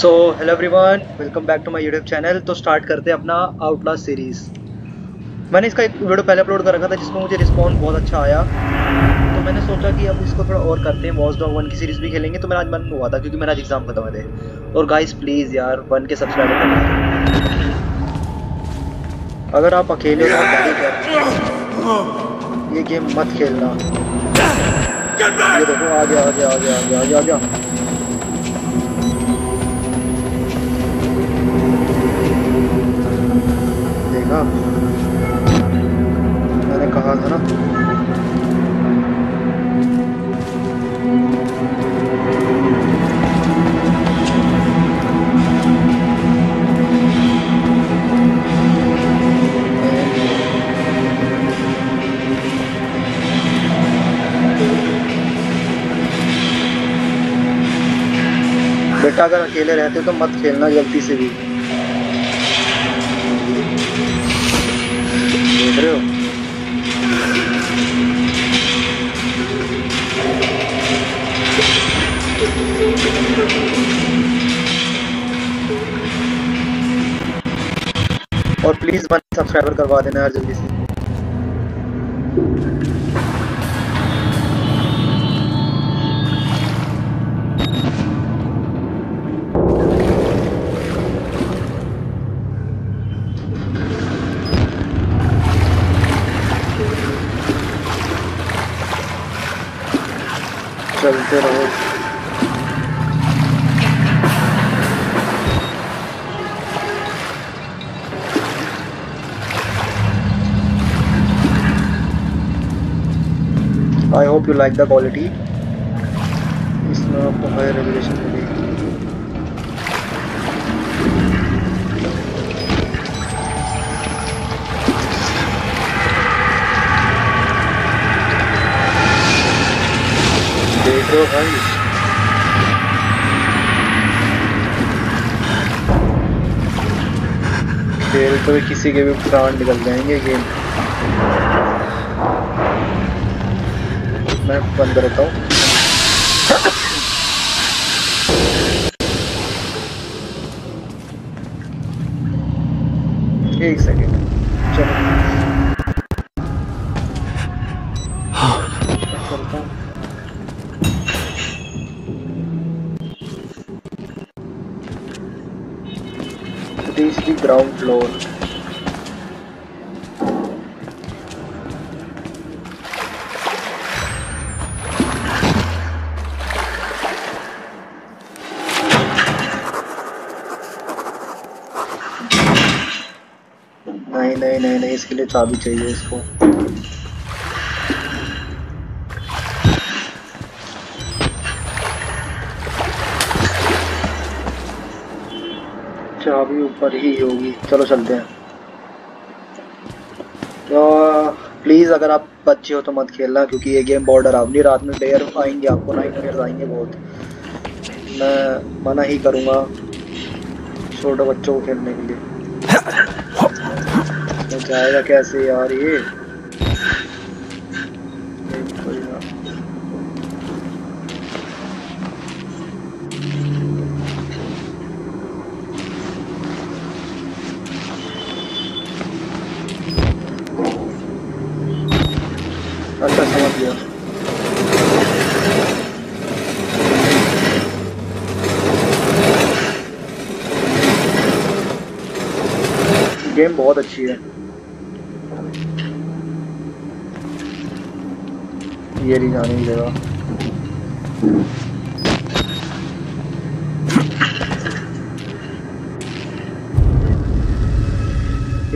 So hello everyone, welcome back to my YouTube channel. तो start करते हैं अपना आउटलास्ट सीरीज़। मैंने इसका एक वीडियो पहले अपलोड कर रखा था जिसमें मुझे रिस्पॉन्स बहुत अच्छा आया, तो मैंने सोचा कि अब इसको थोड़ा और करते हैं, वॉच डॉग 1 की सीरीज़ भी खेलेंगे। तो मेरा आज मन हुआ था क्योंकि मेरा आज एग्जाम खत्म हुए थे। और गाइस प्लीज़ यार 1 के सब्सक्राइब, अगर आप अकेले ये गेम मत खेलना। ये देखो आ गया आ गया आ गया आ गया आ गया। मैंने कहा था ना, बेटा अगर अकेले रहते तो मत खेलना गलती से भी। और प्लीज 1 सब्सक्राइबर करवा देना यार जल्दी से। चलते रहो I hope you like the quality. इसमें आपको हाई रेजोल्यूशन मिलेगी। देख लो भाई, खेल तो किसी के भी प्राण निकल जाएंगे गेम। मैं बंद रहता हूँ। एक सेकेंड, चलो करता हूँ। This is the ground floor. नहीं, इसके लिए चाबी चाहिए इसको। चाबी ऊपर ही होगी। चलो चलते हैं। तो प्लीज अगर आप बच्चे हो तो मत खेलना क्योंकि ये गेम बहुत डरावनी, रात में डेयर आएंगे आपको, नाइटमेयर्स आएंगे बहुत। मैं मना ही करूँगा छोटे बच्चों को खेलने के लिए। जाएगा कैसे यार ये? अच्छा समझ गया। गेम बहुत अच्छी है। ये नहीं जाने की जगह।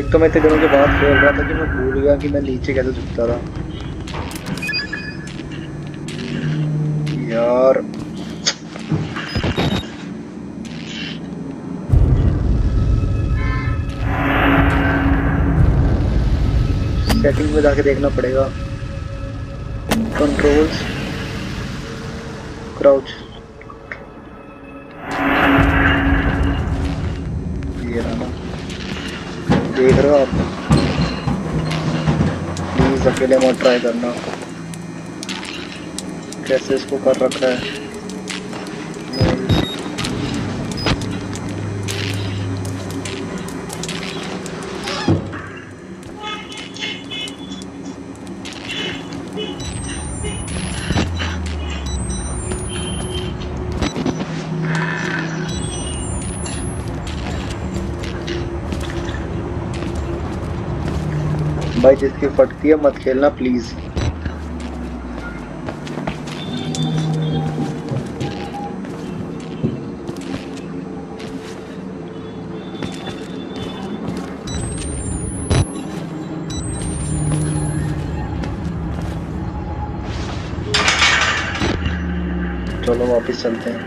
एक तो मैं इतने दिनों के बाद खेल रहा था कि मैं भूल गया कि मैं नीचे कैसे झुकता था यार। सेटिंग में जाके देखना पड़ेगा। कंट्रोल्स, क्राउच, ये रहा। देख रहे हो आप? प्लीज अकेले मत ट्राई करना। कैसे इसको कर रखा है? भाई जिसकी फटती है मत खेलना प्लीज। चलो वापस चलते हैं।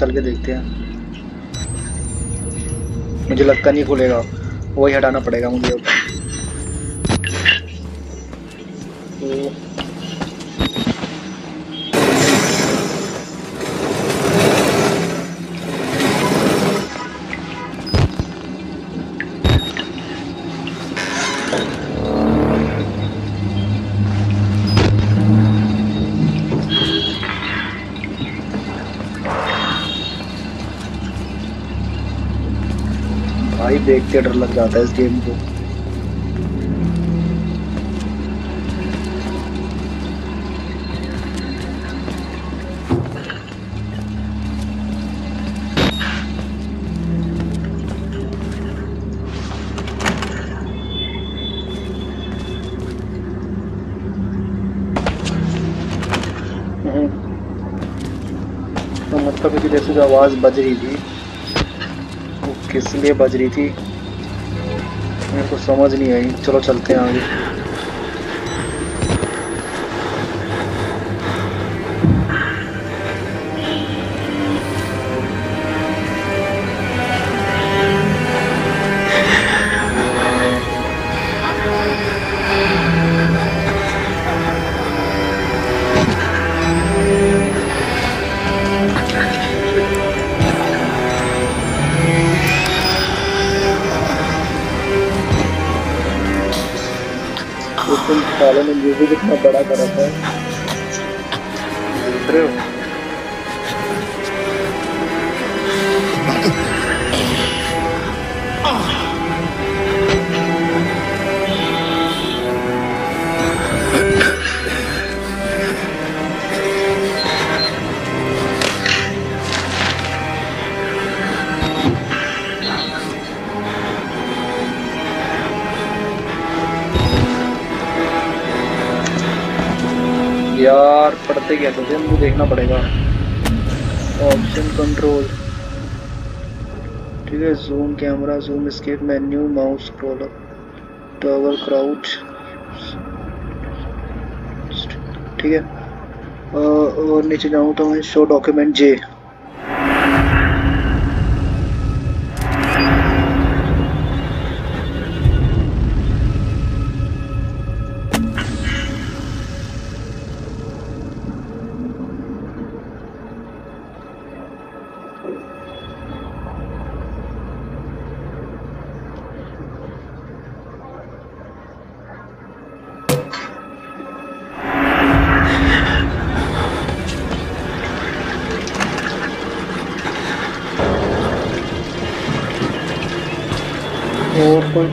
चल के देखते हैं, मुझे लगता नहीं खुलेगा, वही हटाना पड़ेगा मुझे। देखते डर लग जाता है इस गेम को। तो मतलब कि जैसे जो आवाज बज रही थी किस लिए बज रही थी मेरे को समझ नहीं आई। चलो चलते हैं आगे। कितना बड़ा कर रखा है देख रहे हो। यार पढ़ते क्या थे मुझे देखना पड़ेगा। ऑप्शन कंट्रोल ठीक है, zoom camera, zoom escape menu, mouse scroller, toggle crouch ठीक है। और नीचे जाऊँ तो मैं शो डॉक्यूमेंट जे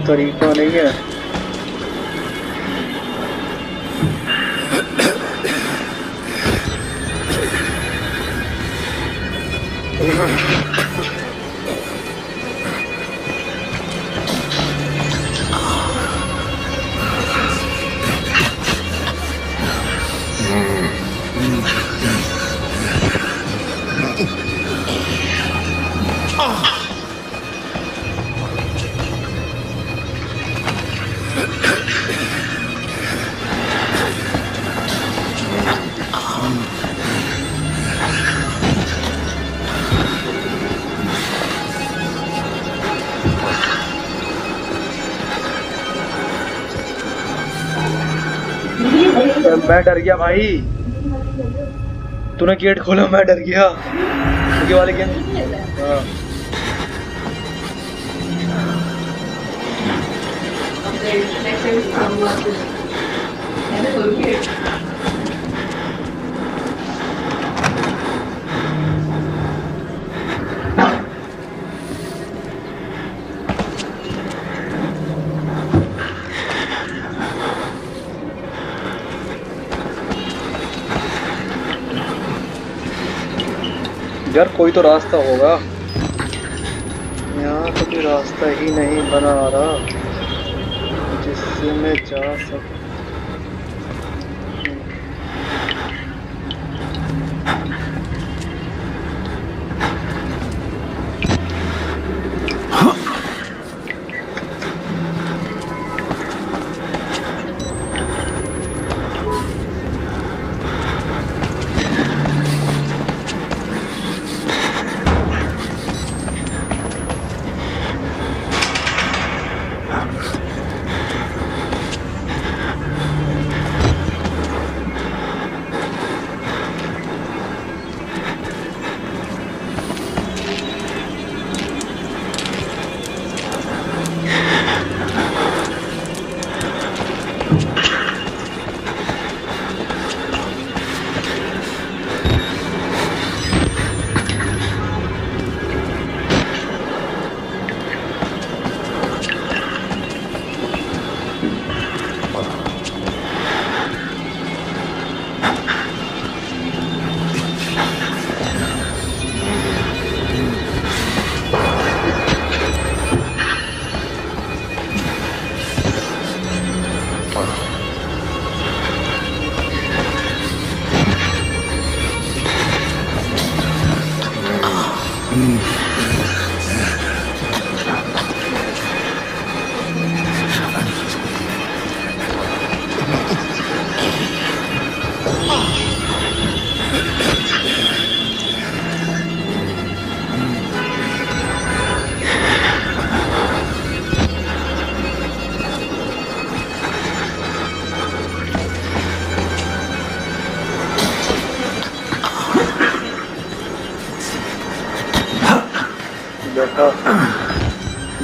तरीका नहीं है। मैं डर गया भाई, तूने गेट खोला, मैं डर गया। आगे वाले क्या? यार कोई तो रास्ता होगा, यहाँ तो कोई रास्ता ही नहीं बना आ रहा जिससे मैं जा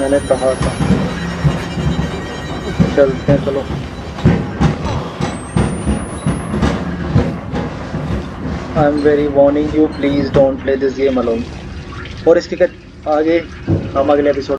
मैंने कहा था चलते हैं, चलो I am very warning you, please don't play this game alone. और इसके आगे हम अगले एपिसोड